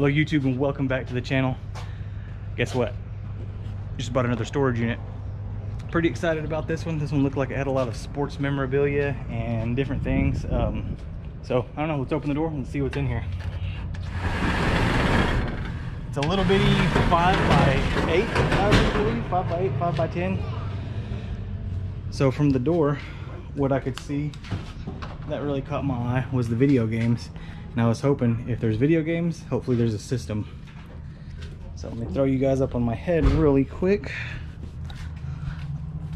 Hello YouTube and welcome back to the channel. Guess what? Just bought another storage unit. Pretty excited about this one. This one looked like it had a lot of sports memorabilia and different things. So I don't know, let's open the door and see what's in here. It's a little bitty 5x8, I believe, 5x8, 5x10. So from the door, what I could see that really caught my eye was the video games. And I was hoping if there's video games, hopefully there's a system. So let me throw you guys up on my head really quick,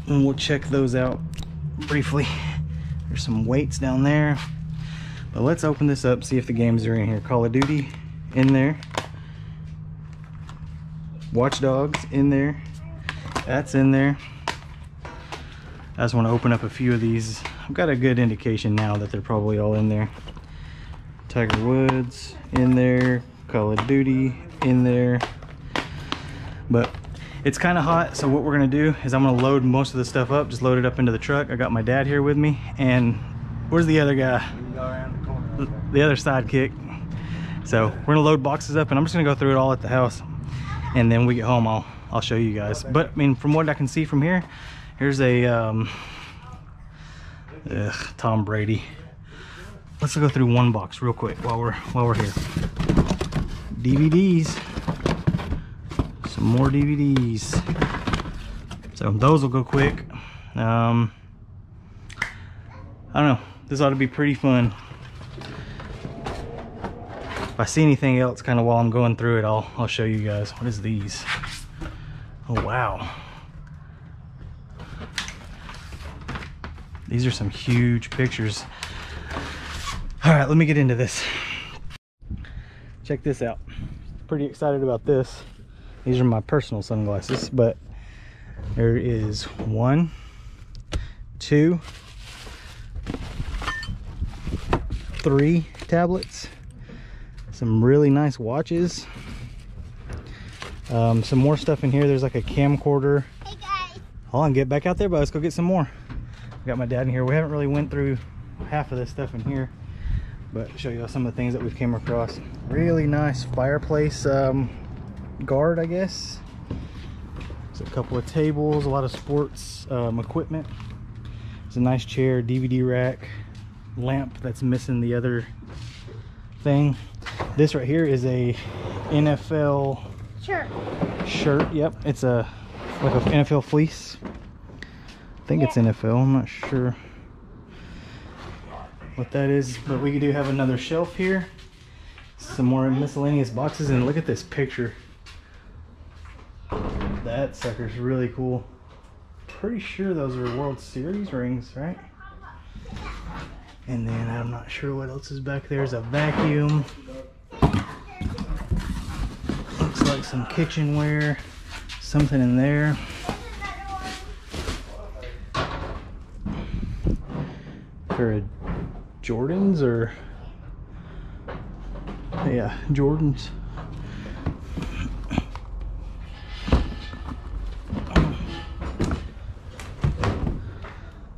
and we'll check those out briefly. There's some weights down there, but let's open this up, see if the games are in here. Call of Duty in there, Watch Dogs in there, that's in there. I just want to open up a few of these. I've got a good indication now that they're probably all in there. Tiger Woods in there, Call of Duty in there, but it's kind of hot, so what we're gonna do is I'm gonna load most of the stuff up, just load it up into the truck. I got my dad here with me, and where's the other guy? We can go around the corner, right? The other sidekick. So we're gonna load boxes up, and I'm just gonna go through it all at the house, and then we get home I'll show you guys. But I mean, from what I can see from here, here's a Tom Brady. Let's go through one box real quick while we're here. DVDs, some more DVDs. So those will go quick. I don't know. This ought to be pretty fun. If I see anything else, kind of while I'm going through it, I'll show you guys. What is these? Oh wow. These are some huge pictures. All right, let me get into this. Check this out. Pretty excited about this. These are my personal sunglasses, but there is 1, 2, 3 tablets, some really nice watches, some more stuff in here. There's like a camcorder. Hey guys. Hold on, get back out there, but let's go get some more. I got my dad in here. We haven't really went through half of this stuff in here, but I'll show you some of the things that we've came across. Really nice fireplace guard, I guess. It's a couple of tables, a lot of sports equipment. It's a nice chair, DVD rack, lamp that's missing the other thing. This right here is a NFL shirt. Yep, it's a like an NFL fleece. I think it's NFL, I'm not sure what that is, but we do have another shelf here, some more miscellaneous boxes, and look at this picture. That sucker's really cool. Pretty sure those are World Series rings, right? And then I'm not sure what else is back there. There's a vacuum, looks like some kitchenware, something in there. Jordans, or yeah, Jordans.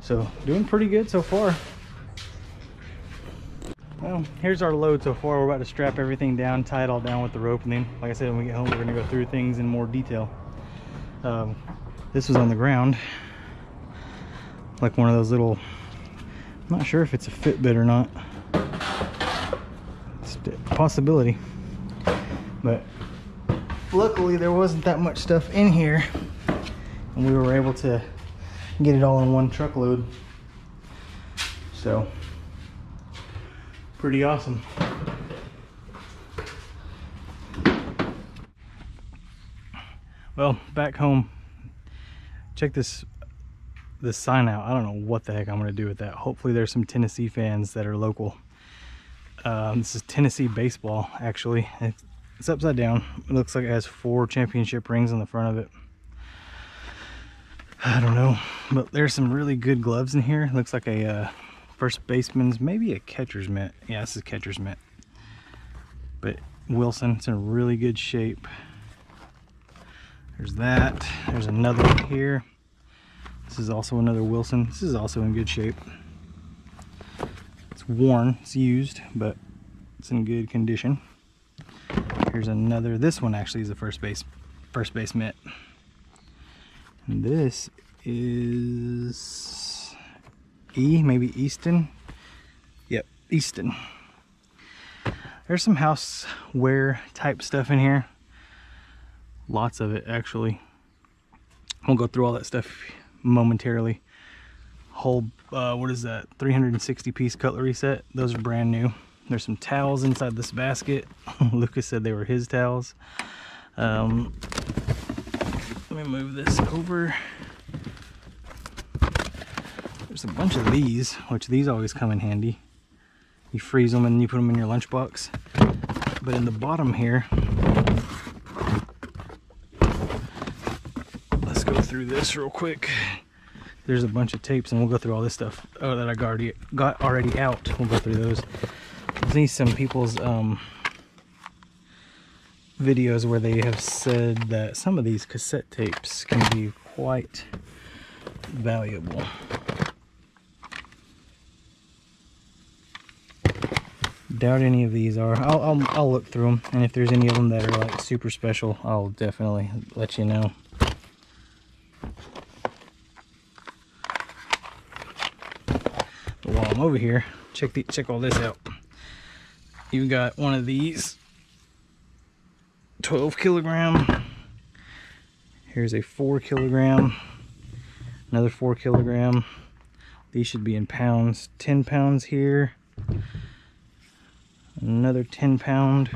So doing pretty good so far. Well, here's our load so far. We're about to strap everything down, tie it all down with the rope, and then like I said, when we get home, we're gonna go through things in more detail. This was on the ground, like one of those little, I'm not sure if it's a Fitbit or not. It's a possibility. But luckily there wasn't that much stuff in here, and we were able to get it all in one truckload. So pretty awesome. Well, back home. Check this sign out. I don't know what the heck I'm gonna do with that. Hopefully there's some Tennessee fans that are local. This is Tennessee baseball, actually. It's upside down. It looks like it has 4 championship rings on the front of it. I don't know, but there's some really good gloves in here. It looks like a first baseman's, maybe a catcher's mitt. Yeah, this is catcher's mitt. But Wilson, it's in really good shape. There's that. There's another one here. This is also another Wilson. This is also in good shape. It's worn, it's used, but it's in good condition. Here's another. This one actually is the first base mitt. And this is E, maybe Easton. Yep, Easton. There's some houseware type stuff in here. Lots of it, actually. We'll go through all that stuff momentarily. Whole, what is that? 360 piece cutlery set. Those are brand new. There's some towels inside this basket. Lucas said they were his towels. Let me move this over. There's a bunch of these, which these always come in handy. You freeze them and you put them in your lunchbox. But in the bottom here, let's go through this real quick. There's a bunch of tapes, and we'll go through all this stuff that I already out. We'll go through those. I've seen some people's videos where they have said that some of these cassette tapes can be quite valuable. Doubt any of these are. I'll look through them, and if there's any of them that are like super special, I'll definitely let you know. But while I'm over here, check all this out. You've got one of these 12 kilogram. Here's a 4 kilogram, another 4 kilogram. These should be in pounds. 10 pounds here, another 10 pound.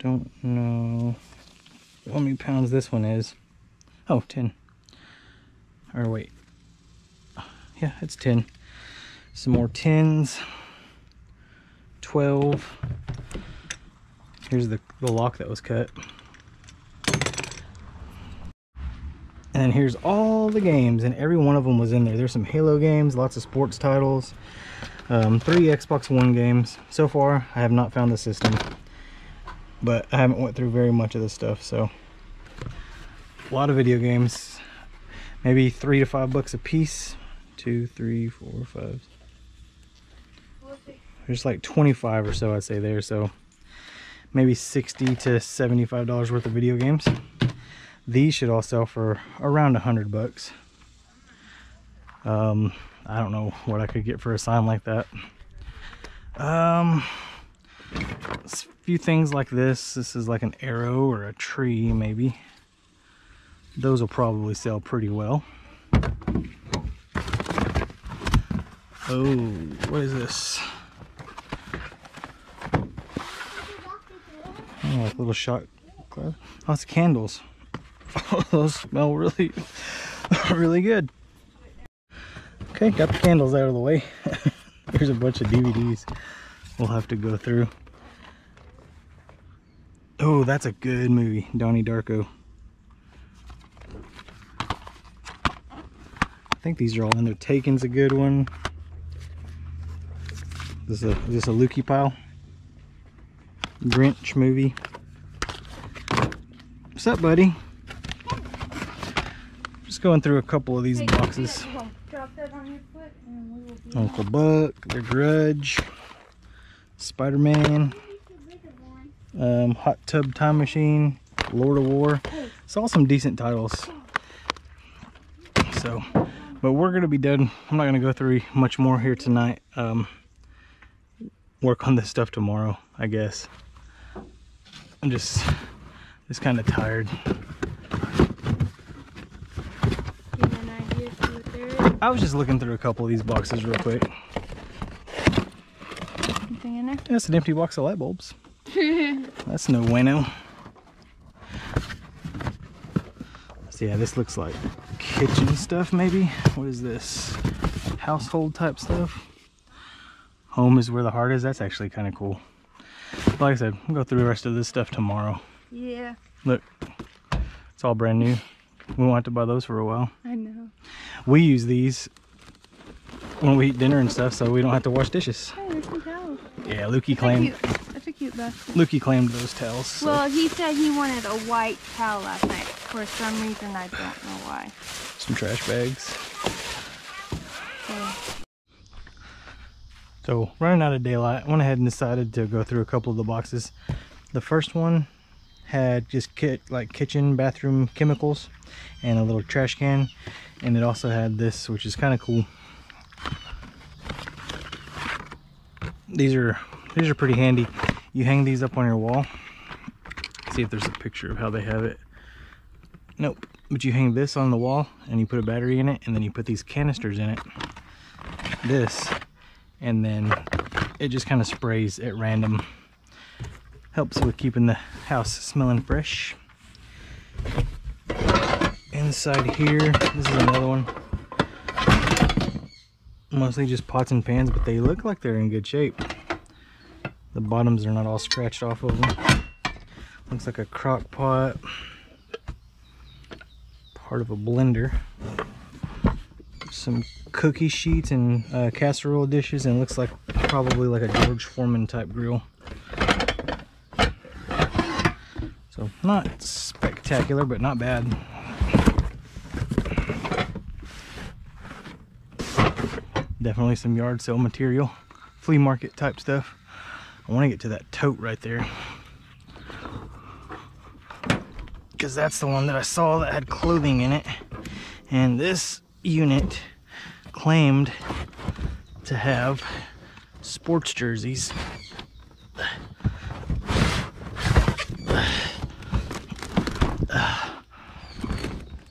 Don't know how many pounds this one is. Oh, 10. Or wait, yeah, it's 10. Some more 10s. 12. Here's the lock that was cut. And here's all the games, and every one of them was in there. There's some Halo games, lots of sports titles, 3 Xbox One games. So far, I have not found the system, but I haven't went through very much of this stuff, so. A lot of video games, maybe $3 to $5 a piece. 2, 3, 4, 5. There's like 25 or so, I'd say there, so maybe $60 to $75 worth of video games. These should all sell for around $100. I don't know what I could get for a sign like that. A few things like this. This is like an arrow or a tree, maybe. Those will probably sell pretty well. Oh, what is this? Oh, like little shot glass. Oh, it's candles. Those smell really, really good. Okay, got the candles out of the way. There's a bunch of DVDs we'll have to go through. Oh, that's a good movie, Donnie Darko. I think these are all in there. Taken's a good one. Is this a Lukey pile? Grinch movie. What's up, buddy? Just going through a couple of these boxes. Uncle Buck, The Grudge, Spider-Man, Hot Tub Time Machine, Lord of War. It's all some decent titles. So, but we're gonna be done. I'm not gonna go through much more here tonight. Work on this stuff tomorrow, I guess. I'm just kind of tired. I was just looking through a couple of these boxes real quick. Anything in there? That's an empty box of light bulbs. That's no bueno. So yeah, this looks like kitchen stuff maybe. What is this? Household type stuff. Home is where the heart is. That's actually kind of cool. But like I said, we'll go through the rest of this stuff tomorrow. Yeah. Look, it's all brand new. We won't have to buy those for a while. I know. We use these when we eat dinner and stuff, so we don't have to wash dishes. Hey, there's some towels. Yeah, Lukey claimed. That's a cute basket. Lukey claimed those towels. So. Well, he said he wanted a white towel last night. For some reason, I don't know why. Some trash bags. Okay. So running out of daylight, I went ahead and decided to go through a couple of the boxes. The first one had just kitchen bathroom chemicals and a little trash can, and it also had this, which is kind of cool. These are pretty handy. You hang these up on your wall. Let's see if there's a picture of how they have it. Nope. But you hang this on the wall and you put a battery in it, and then you put these canisters in it, this, and then it just kind of sprays at random. Helps with keeping the house smelling fresh. Inside here, this is another one. Mostly just pots and pans, but they look like they're in good shape. The bottoms are not all scratched off of them. Looks like a crock pot. Part of a blender. Some cookie sheets and casserole dishes, and looks like probably like a George Foreman type grill. So not spectacular, but not bad. Definitely some yard sale material, flea market type stuff. I want to get to that tote right there, because that's the one that I saw that had clothing in it, and this unit claimed to have sports jerseys.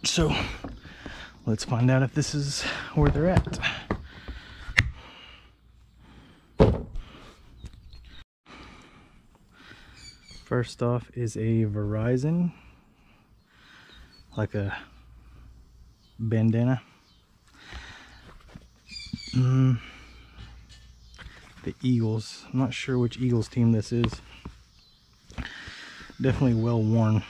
So let's find out if this is where they're at. First off is a Verizon, like a bandana. The Eagles. I'm not sure which Eagles team this is. Definitely well worn.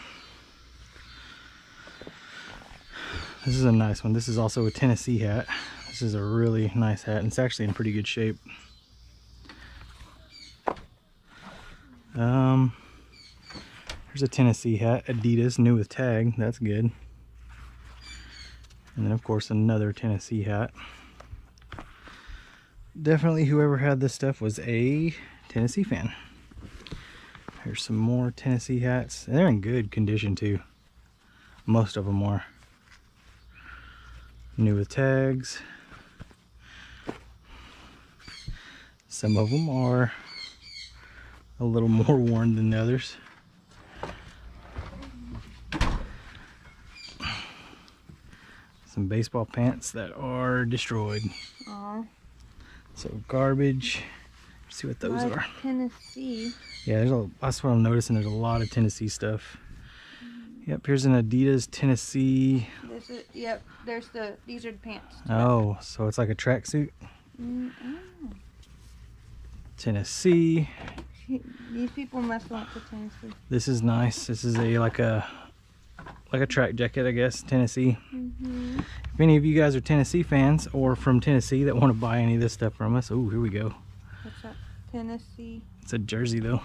This is a nice one. This is also a Tennessee hat. This is a really nice hat, and it's actually in pretty good shape. There's a Tennessee hat, Adidas, new with tag. That's good. And then of course another Tennessee hat. Definitely whoever had this stuff was a Tennessee fan. Here's some more Tennessee hats. They're in good condition too. Most of them are. New with tags. Some of them are a little more worn than the others. Some baseball pants that are destroyed. Aww. So garbage. Let's see what those are. Tennessee. Yeah, that's what I'm noticing. There's a lot of Tennessee stuff. Yep, here's an Adidas Tennessee. This is, yep, there's these are the pants. Oh, so it's like a tracksuit. Tennessee. These people must want the Tennessee. This is nice. This is a like a track jacket, I guess. Tennessee. If any of you guys are Tennessee fans or from Tennessee that want to buy any of this stuff from us, oh, here we go. What's up? Tennessee. It's a jersey though.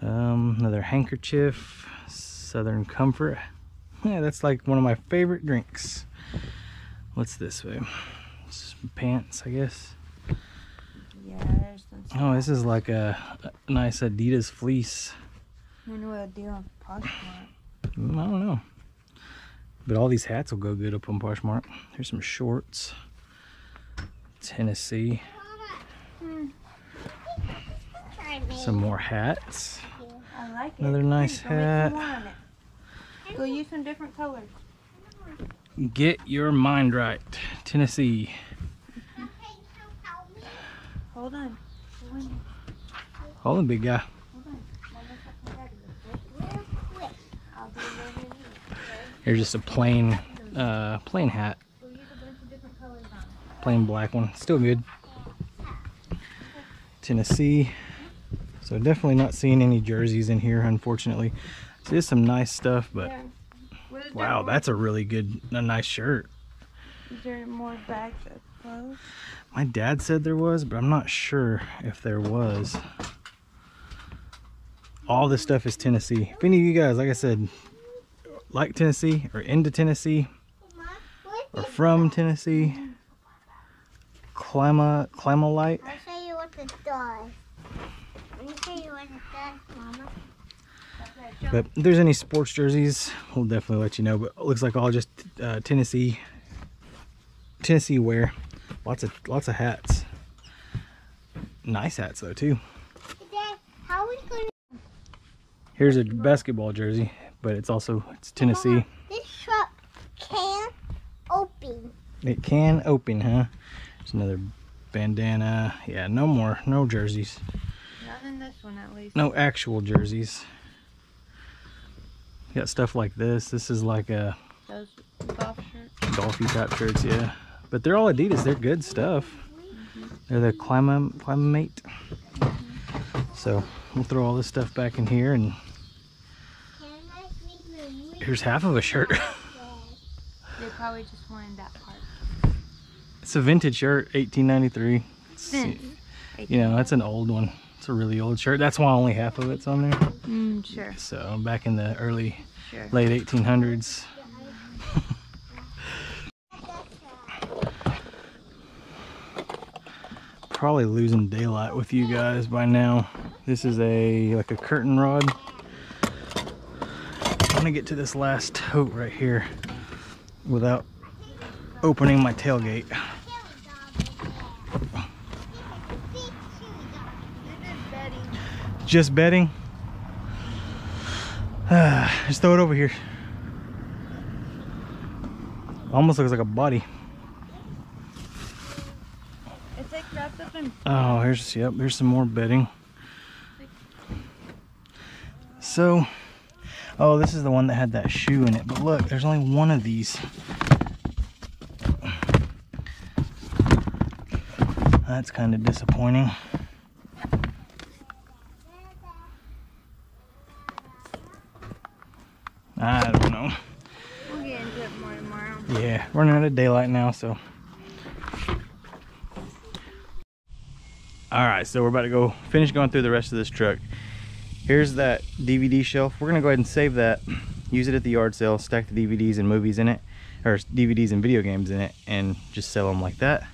Another handkerchief. Southern Comfort. Yeah, that's like one of my favorite drinks. What's this way? Some pants, I guess. Yeah, there's some stuff. Oh, this is like a nice Adidas fleece. I wonder what I'd do on Poshmark. I don't know. But all these hats will go good up on Poshmark. Here's some shorts. Tennessee. Some more hats. I like it. Another nice hat. We'll use some different colors. Get your mind right. Tennessee. Hold on. Hold on, big guy. Here's just a plain hat. Plain black one. Still good. Tennessee. So definitely not seeing any jerseys in here, unfortunately. So there's some nice stuff, but wow, that's a really good, a nice shirt. Is there more bags of clothes? My dad said there was, but I'm not sure if there was. All this stuff is Tennessee. If any of you guys, like I said, like Tennessee or into Tennessee or from Tennessee, Clamolite. I'll show you what it does. I'll show you what it does, Mama. But if there's any sports jerseys, we'll definitely let you know. But it looks like all just Tennessee wear. Lots of hats. Nice hats though too. Dad, how are we gonna... Here's a basketball jersey, but it's Tennessee. Mama, this truck can open. It can open, huh? There's another bandana. Yeah, no jerseys. Not in this one at least. No actual jerseys. You got stuff like this. This is like a... Those golf shirts. Golfy type shirts, yeah. But they're all Adidas. They're good stuff. Mm-hmm. They're the Climate. Mm-hmm. So we'll throw all this stuff back in here. And here's half of a shirt. They probably just wanted that part. It's a vintage shirt, 1893. You know, that's an old one. It's a really old shirt. That's why only half of it's on there. Sure. So back in the late 1800s. Probably losing daylight with you guys by now. This is like a curtain rod. I'm gonna get to this last tote right here without opening my tailgate. Just bedding. Just throw it over here. Almost looks like a body. It's like wrapped up in... Oh, here's some more bedding. So, oh, this is the one that had that shoe in it. But look, there's only one of these. That's kind of disappointing. I don't know. We'll get into it more tomorrow. Yeah, running out of daylight now, so. Alright, so we're about to go finish going through the rest of this truck. Here's that DVD shelf. We're going to go ahead and save that, use it at the yard sale, stack the DVDs and movies in it, or DVDs and video games in it, and just sell them like that.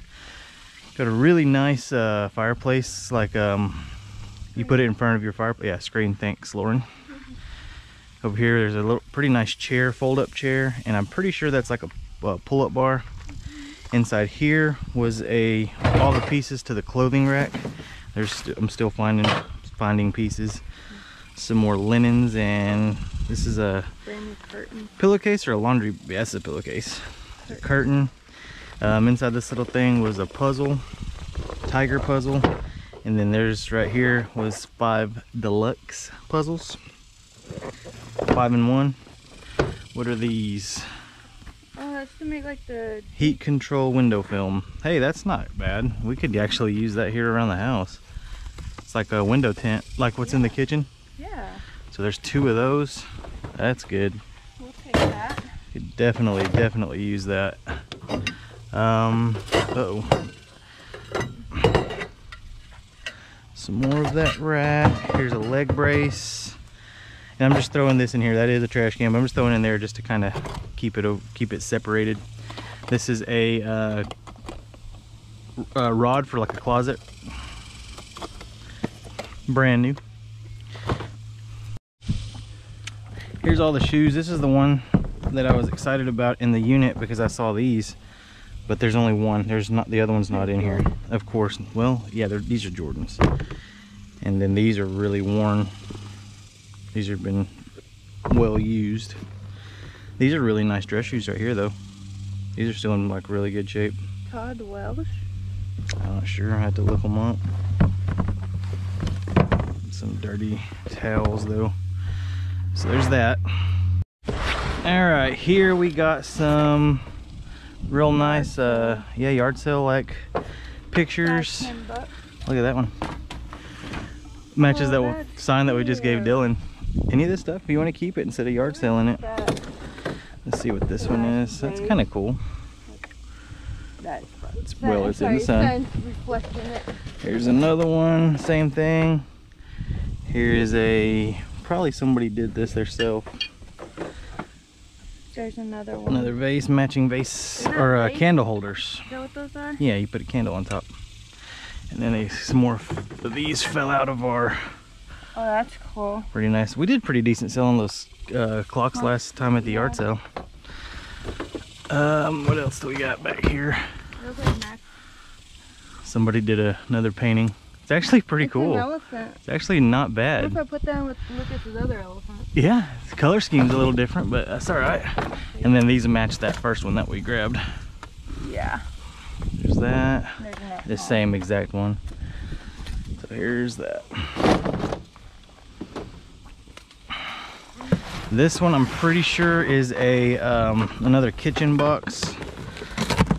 Got a really nice fireplace, like you put it in front of your fireplace. Yeah, screen, thanks, Lauren. Over here, there's a pretty nice chair, fold-up chair, and I'm pretty sure that's like a pull-up bar. Inside here was all the pieces to the clothing rack. I'm still finding pieces. Some more linens, and this is a brand new curtain. Pillowcase or a laundry? Yes, a pillowcase. Curtain. A curtain. Inside this little thing was a puzzle, tiger puzzle, and then there's right here was 5 deluxe puzzles. 5 in 1. What are these? Oh, that's to make like the heat control window film. Hey, that's not bad. We could actually use that here around the house. It's like a window tint, like what's in the kitchen. Yeah. So there's 2 of those. That's good. We'll take that. Could definitely use that. Some more of that rack. Here's a leg brace. And I'm just throwing this in here. That is a trash can, but I'm just throwing it in there just to kind of keep it separated. This is a rod for like a closet. Brand new. Here's all the shoes. This is the one that I was excited about in the unit because I saw these, but there's only one. The other one's not in here, of course. Well, yeah, these are Jordans. And then these are really worn. These have been well used. These are really nice dress shoes right here though. These are still in like really good shape. Todd Welsh? I'm not sure, I had to look them up. Some dirty towels though. So there's that. All right, here we got some real nice, yard sale like pictures. Look at that one. Matches that sign that we just gave Dylan. Any of this stuff, if you want to keep it instead of yard selling it. Let's see what this one is. That's kind of cool. Well, it's in the sun. Here's another one, same thing. Here is probably somebody did this themselves. There's another one. Another vase, matching vase, or candle holders. Is that what those are? Yeah, you put a candle on top. And then some more of these fell out of our... Oh, that's cool. Pretty nice. We did pretty decent selling those clocks last time at the yard sale. What else do we got back here? Somebody did another painting. It's actually pretty cool. An elephant. It's actually not bad. What if I put that with Lucas's other elephant? Yeah, the color scheme's a little different, but that's all right. And then these match that first one that we grabbed. Yeah. There's that. There's that the same exact one. So here's that. This one I'm pretty sure is a another kitchen box.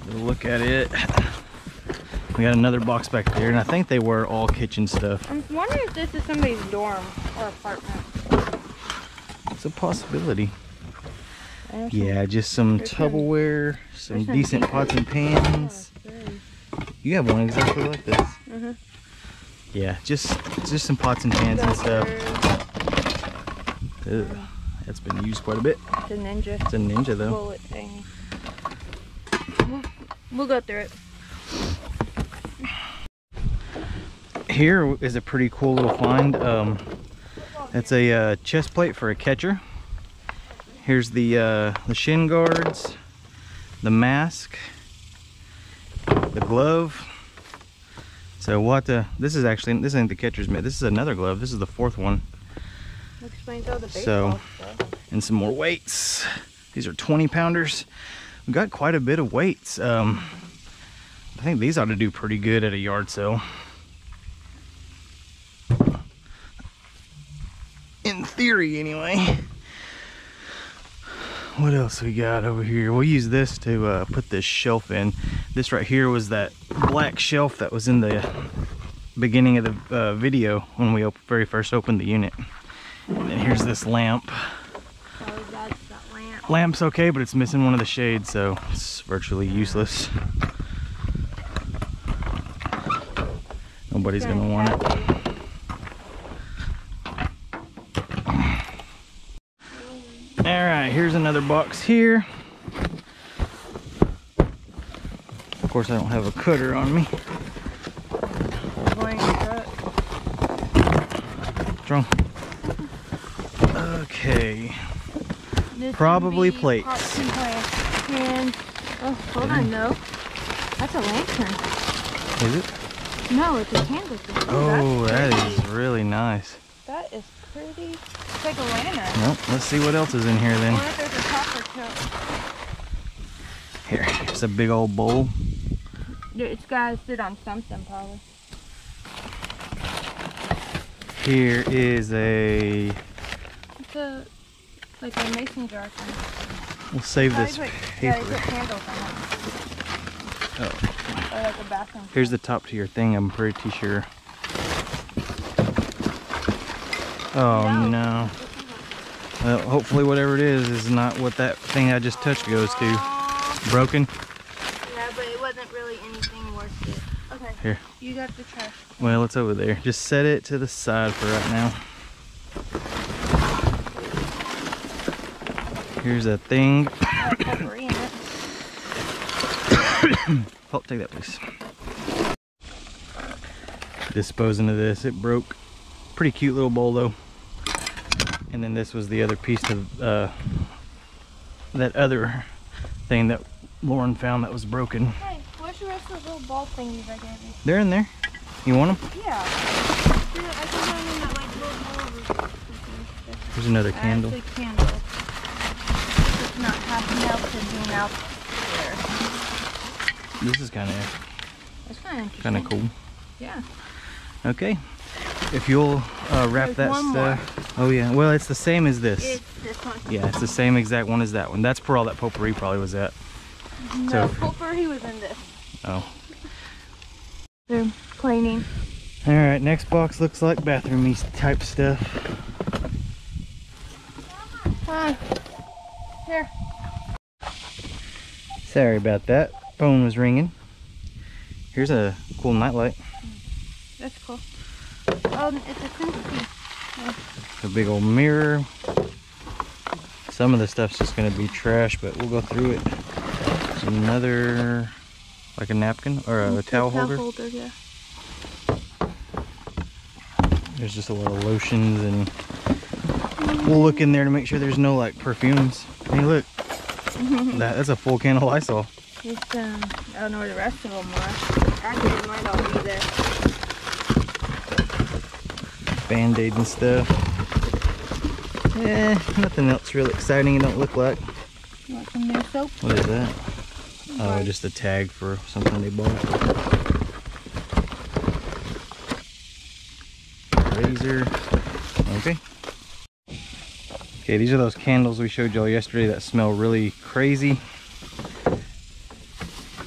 We'll look at it. We got another box back there, and I think they were all kitchen stuff. I'm wondering if this is somebody's dorm or apartment. It's a possibility. Yeah, just some Tupperware, some decent pots and pans. You have one exactly like this. Mm-hmm. Yeah, just some pots and pans and stuff. Ugh, that's been used quite a bit. It's a ninja. It's a ninja though. Bullet thing. We'll go through it. Here is a pretty cool little find. That's a chest plate for a catcher. Here's the shin guards, the mask, the glove. So this is actually, this ain't the catcher's mitt. This is another glove. This is the fourth one. Explains all the baseball stuff. And some more weights. These are 20 pounders. We got quite a bit of weights. I think these ought to do pretty good at a yard sale. In theory, anyway. What else we got over here? We'll use this to put this shelf in. This right here was that black shelf that was in the beginning of the video when we very first opened the unit. And then here's this lamp. Oh, that's that lamp. Lamp's okay, but it's missing one of the shades, so it's virtually useless. Nobody's gonna want it. Alright, here's another box here. Of course, I don't have a cutter on me. What's wrong? Okay. This probably plates. And, oh, hold on, no. That's a lantern. Is it? No, it's a candle. Oh, that is really nice. That is pretty. Like a lantern. Nope. Let's see what else is in here then. Here, it's a big old bowl. It's gotta sit on something probably. Here is a. It's a like a mason jar. We'll save this paper. Yeah, candles on it. Oh. Or like a bathroom. Here's the top to your thing. I'm pretty sure. Oh no. Well, hopefully whatever it is not what that thing I just touched goes to. Broken? Yeah, but it wasn't really anything worth it. Okay, here. You got the trash. Well, it's over there. Just set it to the side for right now. Here's that thing. Oh, take that please. Disposing of this, it broke. Pretty cute little bowl though. And then this was the other piece of that other thing that Lauren found that was broken. Hey, where's the rest of the little ball thingies I gave you? They're in there. You want them? Yeah. Here's another candle. It's not half out to being out there. This is kind of. That's kind of interesting. Kind of cool. Yeah. Okay. If you'll wrap that stuff. Oh yeah, well it's the same as this. It's this one. Yeah, it's the same exact one as that one. That's where all that potpourri probably was at. No, so, potpourri was in this. Oh. They're cleaning. All right, next box looks like bathroom-y type stuff. Here. Sorry about that. Phone was ringing. Here's a cool nightlight. That's cool. Oh, it's a big old mirror. Some of the stuff's just gonna be trash, but we'll go through it. There's another, like a napkin or a towel holder. Yeah. There's just a lot of lotions, and we'll look in there to make sure there's no like perfumes. Hey, look, that's a full can of Lysol. It's, I don't know where the rest of them are. Actually, it might all be there. Band-Aid and stuff. Eh, nothing else real exciting, it don't look like. You want some new soap? What is that? Oh, just a tag for something they bought. Razor. Okay. Okay, these are those candles we showed y'all yesterday that smell really crazy.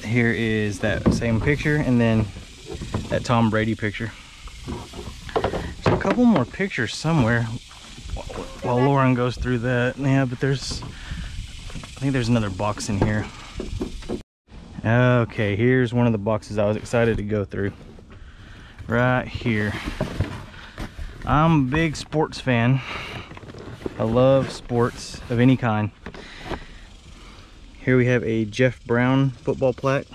Here is that same picture, and then that Tom Brady picture. There's a couple more pictures somewhere while Lauren goes through that. Yeah, but there's, I think there's another box in here. Okay, here's one of the boxes I was excited to go through. Right here. I'm a big sports fan. I love sports of any kind. Here we have a Jeff Brown football plaque.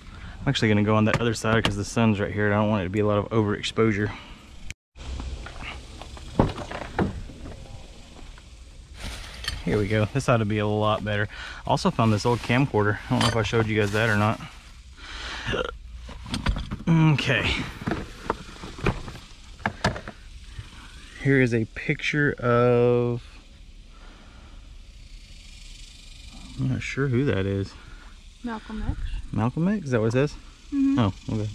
I'm actually gonna go on that other side because the sun's right here and I don't want it to be a lot of overexposure. Here we go. This ought to be a lot better. Also found this old camcorder. I don't know if I showed you guys that or not. Okay. Here is a picture of... I'm not sure who that is. Malcolm X. Malcolm X? Is that what it says? Mm-hmm. Oh, okay.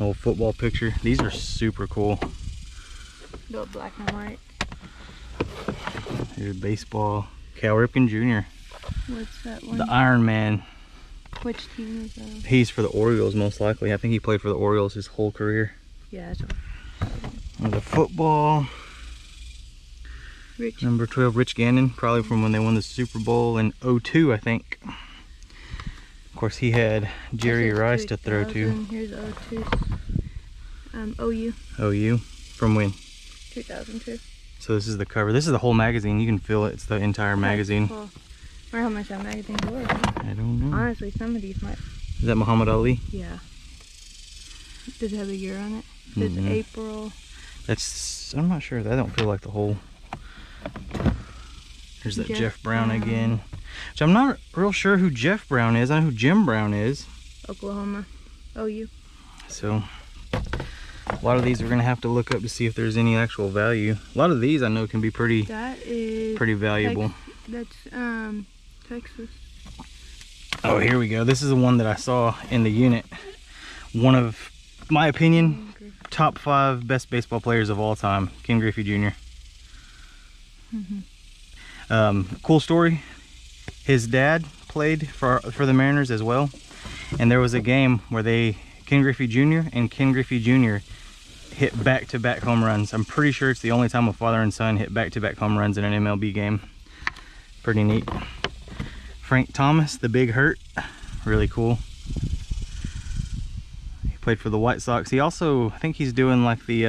Old football picture. These are super cool. Little black and white. Here's baseball. Cal Ripken Jr. What's that one? The Iron Man. Which team is that? He's for the Orioles, most likely. I think he played for the Orioles his whole career. Yeah. The football. Rich. Number 12, Rich Gannon, probably from when they won the Super Bowl in 02, I think. Of course, he had Jerry Rice to throw to. Here's 02. OU. OU. From when? 2002. So this is the cover. This is the whole magazine. You can feel it. It's the entire magazine. Cool. I wonder how much that magazine was. I don't know. Honestly, some of these might. Is that Muhammad Ali? Yeah. Does it have a year on it? It's April. That's. I'm not sure. I don't feel like the whole. There's that Jeff Brown again. So I'm not real sure who Jeff Brown is. I know who Jim Brown is. Oklahoma. OU. So a lot of these we're gonna have to look up to see if there's any actual value. A lot of these I know can be pretty pretty valuable. That's Texas. Oh, here we go. This is the one that I saw in the unit. One of my opinion, top 5 best baseball players of all time, Ken Griffey Jr. Cool story. His dad played for the Mariners as well, and there was a game where Ken Griffey Jr. and Ken Griffey Jr. hit back-to-back home runs. I'm pretty sure it's the only time a father and son hit back-to-back home runs in an MLB game. Pretty neat. Frank Thomas, the Big Hurt, really cool. He played for the White Sox. He also, I think he's doing like the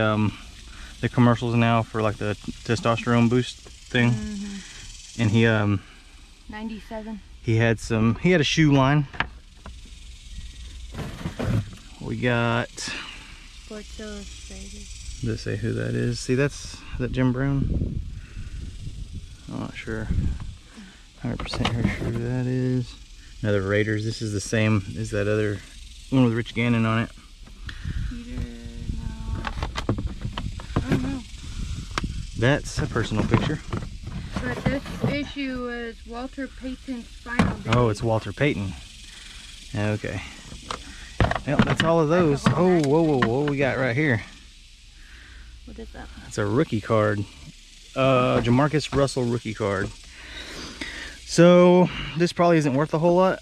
commercials now for like the testosterone boost thing. And he 97. He had a shoe line. We got Sports Illustrated. Does it say who that is? See, is that Jim Brown? I'm not sure. 100% sure who that is. Another Raiders. This is the same as that other one with Rich Gannon on it. That's a personal picture. But this issue was Walter Payton's final day. Oh, it's Walter Payton. Okay. Yep, that's all of those. Oh, whoa, whoa, whoa, we got right here. What is that? It's a rookie card. Jamarcus Russell rookie card. So, this probably isn't worth a whole lot.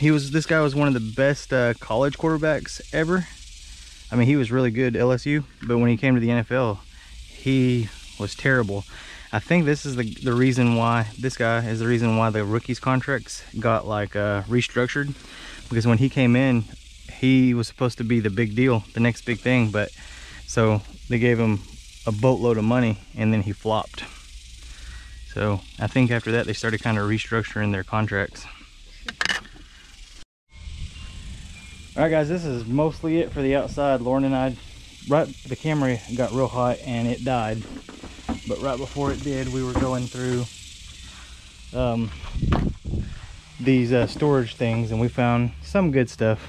This guy was one of the best college quarterbacks ever. I mean, he was really good at LSU, but when he came to the NFL, he was terrible. I think this is the reason why the rookies contracts got like restructured, because when he came in, he was supposed to be the big deal, the next big thing, but so they gave him a boatload of money, and then he flopped. So I think after that they started kind of restructuring their contracts. All right guys, this is mostly it for the outside. Lauren and I, the camera got real hot and it died, but right before it did, we were going through these storage things, and we found some good stuff.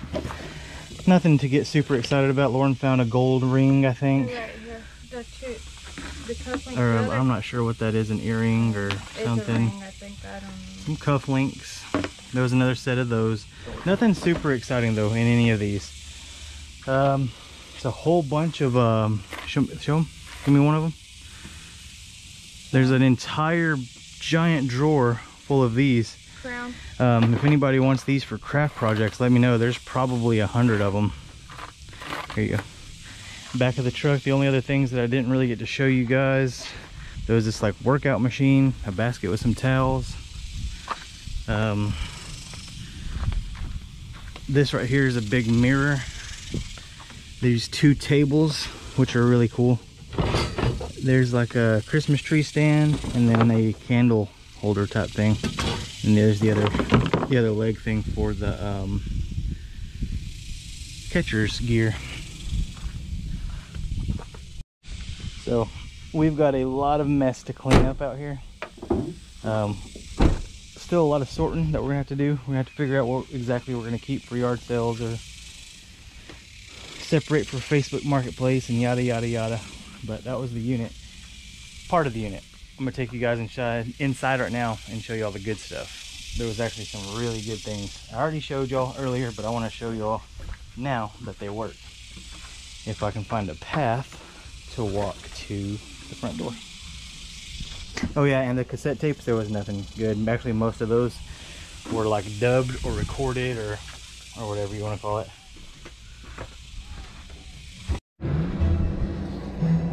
Nothing to get super excited about. Lauren found a gold ring, I think. Right, the or leather. I'm not sure what that is, an earring or it's something. A ring, I think. I don't know. Some cufflinks. There was another set of those. Nothing super exciting though in any of these. It's a whole bunch of show them. Give me one of them. There's an entire giant drawer full of these. If anybody wants these for craft projects, let me know. There's probably 100 of them. Here you go. Back of the truck, the only other things that I didn't really get to show you guys, there was this like workout machine, a basket with some towels. This right here is a big mirror. These two tables, which are really cool. There's like a Christmas tree stand and then a candle holder type thing. And there's the other leg thing for the catcher's gear. So we've got a lot of mess to clean up out here. Still a lot of sorting that we're gonna have to do. We're gonna have to figure out what exactly we're gonna keep for yard sales or separate for Facebook Marketplace and yada yada yada. But that was the unit, part of the unit. I'm gonna take you guys inside right now and show you all the good stuff. There was actually some really good things. I already showed y'all earlier, but I want to show y'all now that they work. If I can find a path to walk to the front door. Oh yeah, and the cassette tapes, there was nothing good. Actually, most of those were like dubbed or recorded or whatever you want to call it.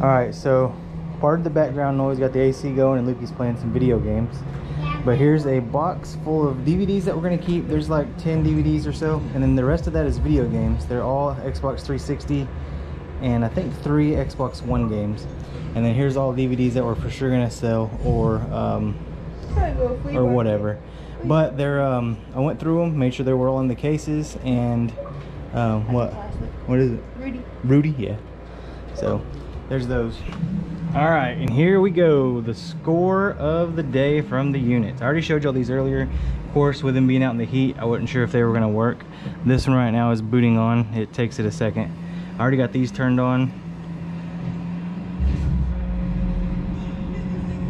All right, so part of the background noise, got the AC going and Lukey's playing some video games. But here's a box full of DVDs that we're gonna keep. There's like 10 DVDs or so, and then the rest of that is video games. They're all Xbox 360 and I think 3 Xbox One games. And then here's all DVDs that we're for sure gonna sell or whatever. But they're I went through them, made sure they were all in the cases, and what is it? Rudy, yeah. So there's those. All right, and here we go, the score of the day from the units. I already showed y'all these earlier. Of course, with them being out in the heat, I wasn't sure if they were gonna work. This one right now is booting on. It takes it a second. I already got these turned on.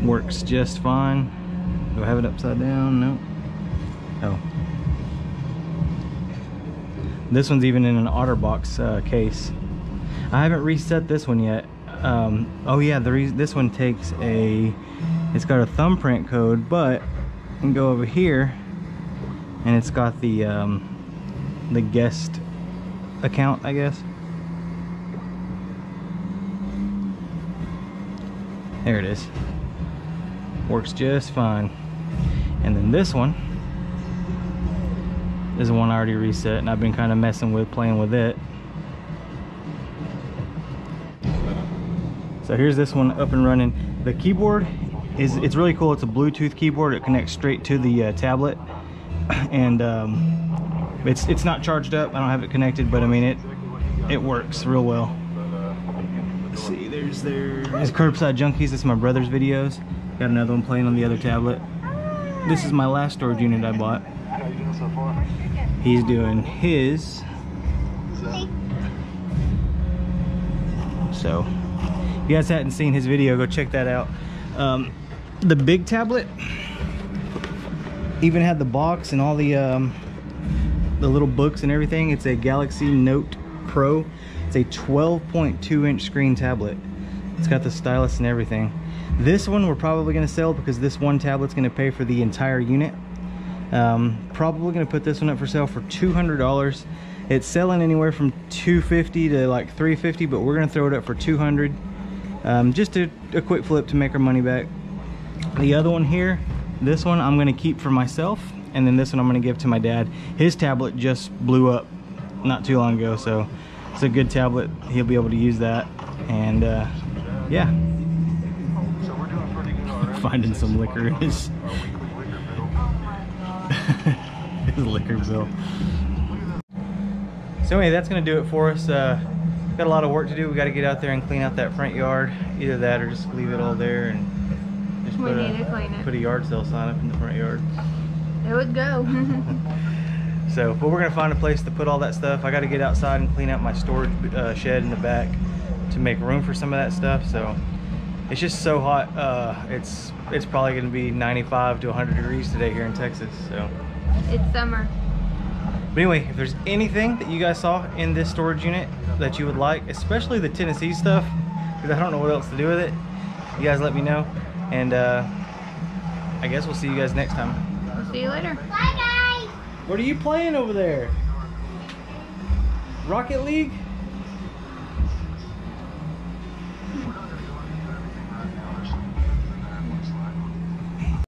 Works just fine. Do I have it upside down? No. Oh. This one's even in an OtterBox case. I haven't reset this one yet. Oh yeah, this one takes it's got a thumbprint code, but you can go over here and it's got the guest account, I guess. There it is. Works just fine. And then this one is the one I already reset, and I've been kind of playing with it. So here's this one up and running. The keyboard it's really cool. It's a Bluetooth keyboard. It connects straight to the tablet, and it's not charged up. I don't have it connected, but I mean it works real well. Let's see, there's Curbside Junkies. That's my brother's videos. Got another one playing on the other tablet. This is my last storage unit I bought. How you doing so far? He's doing his. So. If you guys hadn't seen his video, go check that out. The big tablet even had the box and all the little books and everything. It's a Galaxy Note Pro. It's a 12.2-inch screen tablet. It's got the stylus and everything. This one we're probably gonna sell because this one tablet's gonna pay for the entire unit. Probably gonna put this one up for sale for $200. It's selling anywhere from $250 to like $350, but we're gonna throw it up for $200. Just a quick flip to make our money back. The other one here, this one I'm gonna keep for myself, and then this one I'm gonna give to my dad. His tablet just blew up not too long ago, so it's a good tablet. He'll be able to use that, and yeah. finding some liquor in his, his liquor bill. So anyway, that's going to do it for us. Got a lot of work to do. We got to get out there and clean out that front yard. Either that or just leave it all there and just put a yard sale sign up in the front yard. It would go. So, but we're going to find a place to put all that stuff. I got to get outside and clean out my storage shed in the back to make room for some of that stuff. So it's just so hot. It's probably going to be 95 to 100 degrees today here in Texas. So it's summer. But anyway, if there's anything that you guys saw in this storage unit that you would like, especially the Tennessee stuff, because I don't know what else to do with it, you guys let me know. And I guess we'll see you guys next time. We'll see you later. Bye guys. What are you playing over there? Rocket League?